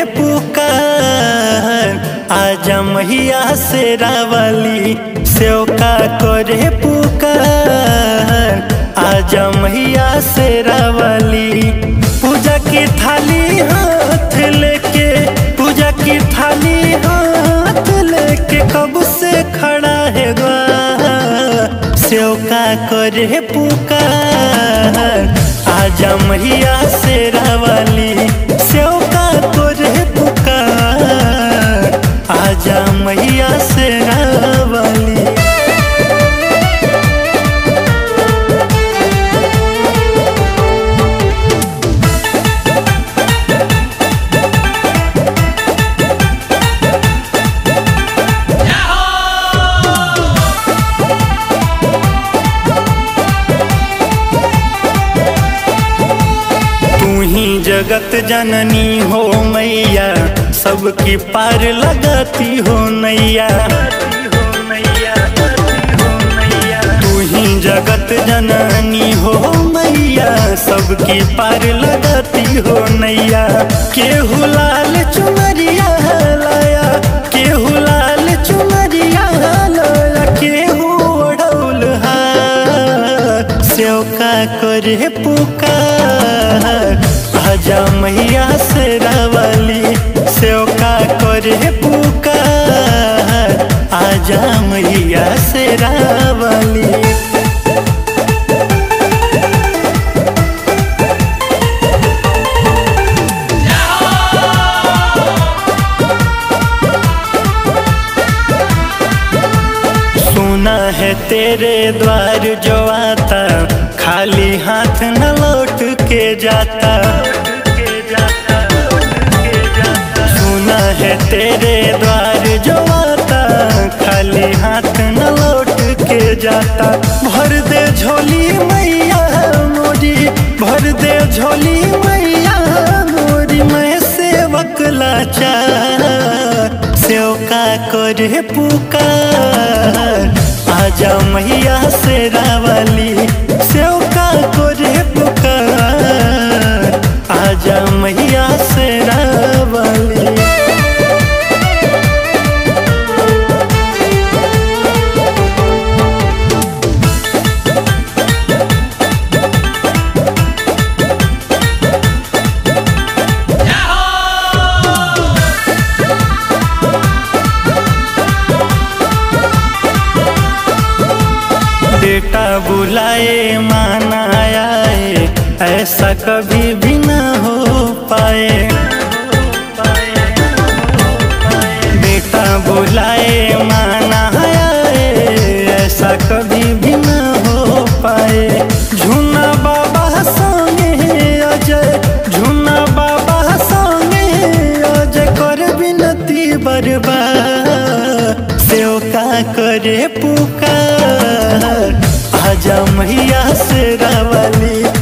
है पुकार, आजा मैया शेरावाली सेवका करे पुकार, आजा मैया शेरावाली। पूजा की थाली हाथ लेके, पूजा की थाली हाथ लेके कब से खड़ा है ग्वाह, सेवका करे पुकार, आजा मैया शेरावाली सेवका करे पुकार, आजा मैया शेरावाली। जगत जननी हो मैया, सबकी पार लगाती हो नैया, तू ही जगत जननी हो मैया, सबकी पार लगाती हो नैया। केहू लाल चुनरिया लाया, केहू लाल चुनरिया लाया, केहू ओढ़ौल हार, सेवका करे पुकार, आजा मैया शेरावाली सेवका करे पुकार, आजा मैया शेरावाली। सुना है तेरे द्वार जो आता, खाली हाथ न लौट के जाता, तेरे द्वार जो आता, खाली हाथ न लौट के जाता। भर दे झोली मैया मोरी, भर दे झोली मैया मोरी, मैं सेवक लाचार, सेवका करे पुकार, आजा मैया शेरावाली सेवका करे पुकार, आजा मैया शेरावाली। बेटा बुलाए माना आए, ऐसा कभी भी ना हो पाए, बेटा बुलाए माना आए, ऐसा कभी भी ना हो पाए। झूना बाबा संगे अजय, झूना बाबा संगे अजय, कर बिनती बर्बाद, सेवका करे पुकार, आजा मैया शेरावाली।